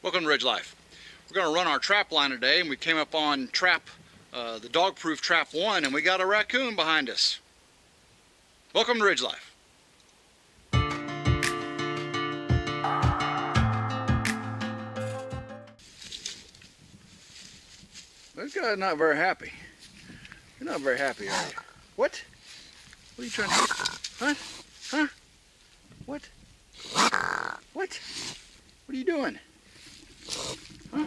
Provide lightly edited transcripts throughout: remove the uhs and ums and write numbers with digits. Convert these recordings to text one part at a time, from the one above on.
Welcome to Ridge Life. We're going to run our trap line today, and we came up on the dog-proof trap one, and we got a raccoon behind us. Welcome to Ridge Life. This guy's not very happy. You're not very happy, are you? What? What are you trying to do? Huh? Huh? What? What? What are you doing? Huh?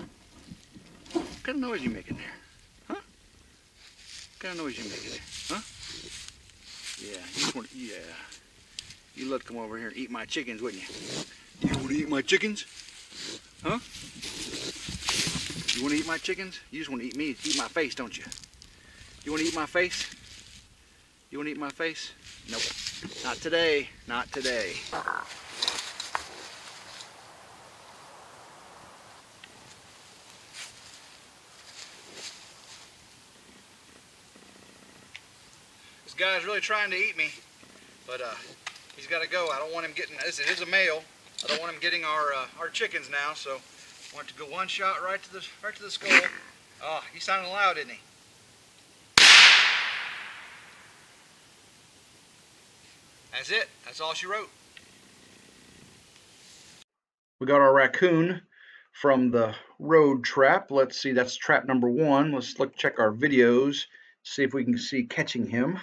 What kind of noise you making there? Huh? What kind of noise you making there? Huh? Yeah, you just want to, yeah. You love to come over here and eat my chickens, wouldn't you? You want to eat my chickens? Huh? You want to eat my chickens? You just want to eat me, eat my face, don't you? You want to eat my face? You want to eat my face? Nope. Not today. Not today. This guy's really trying to eat me, but he's got to go. I don't want him getting, this is a male. I don't want him getting our chickens now, so I want to go one shot right to the skull. Oh, he sounded loud, didn't he? That's it. That's all she wrote. We got our raccoon from the road trap. Let's see, that's trap number one. Let's check our videos, see if we can see catching him.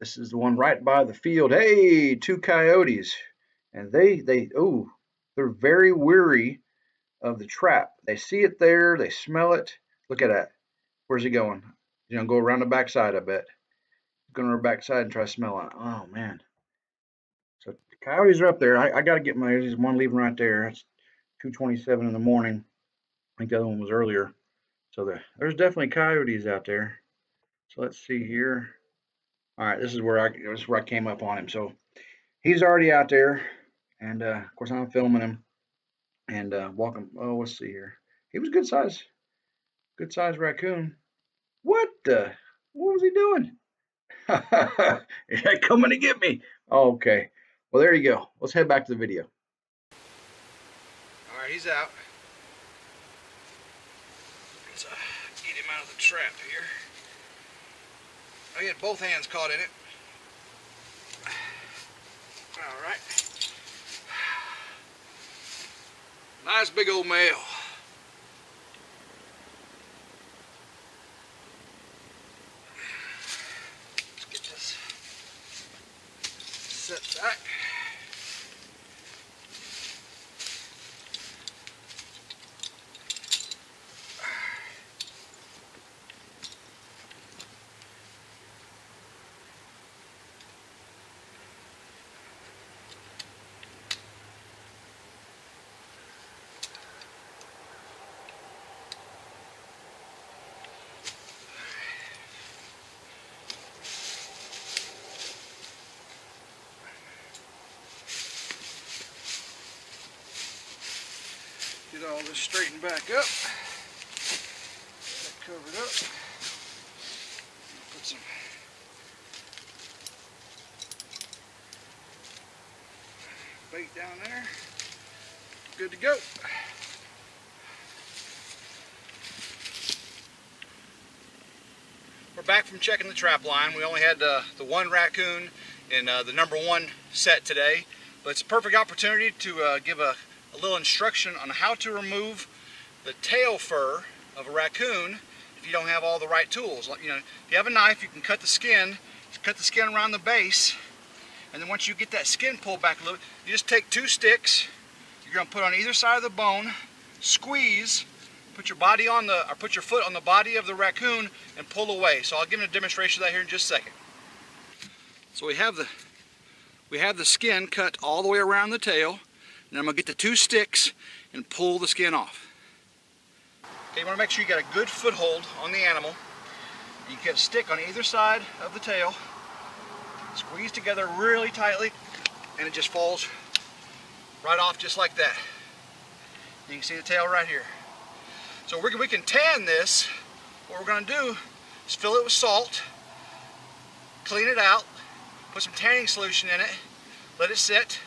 This is the one right by the field. Hey, two coyotes, and they're very weary of the trap. They see it there. They smell it. Look at that. Where's he going? He's gonna go around the backside, I bet. Going to her backside and try smelling it. Oh man! So the coyotes are up there. I got to get my. There's one leaving right there. It's 2:27 in the morning. I think the other one was earlier. So there's definitely coyotes out there. So let's see here. All right, this is where I came up on him. So he's already out there, and of course I'm filming him and walking. Oh, let's see here. He was good size raccoon. What the? What was he doing? Is that coming to get me? Okay. Well, there you go. Let's head back to the video. All right, he's out. Let's get him out of the trap here. Oh, he had both hands caught in it. All right. Nice big old male. Set back. Get all this straightened back up. Get that covered up. Put some. Bait down there. Good to go. We're back from checking the trap line. We only had the one raccoon in the number one set today. But it's a perfect opportunity to give a little instruction on how to remove the tail fur of a raccoon if you don't have all the right tools. Like, you know, if you have a knife, you can cut the skin around the base, and then once you get that skin pulled back a little bit, you just take two sticks, you're gonna put on either side of the bone, squeeze, put your foot on the body of the raccoon and pull away. So I'll give you a demonstration of that here in just a second. So we have the skin cut all the way around the tail. And I'm going to get the two sticks and pull the skin off. Okay, you want to make sure you got a good foothold on the animal. You get a stick on either side of the tail, squeeze together really tightly, and it just falls right off just like that. You can see the tail right here. So we can tan this. What we're going to do is fill it with salt, clean it out, put some tanning solution in it, let it sit,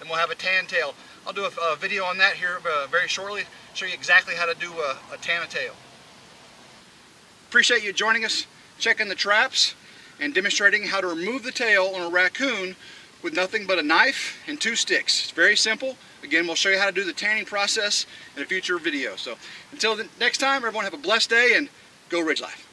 and we'll have a tan tail. I'll do a video on that here very shortly, show you exactly how to do a Tana tail. Appreciate you joining us, checking the traps, and demonstrating how to remove the tail on a raccoon with nothing but a knife and 2 sticks. It's very simple. Again, we'll show you how to do the tanning process in a future video. So until next time, everyone have a blessed day and go Ridge Life.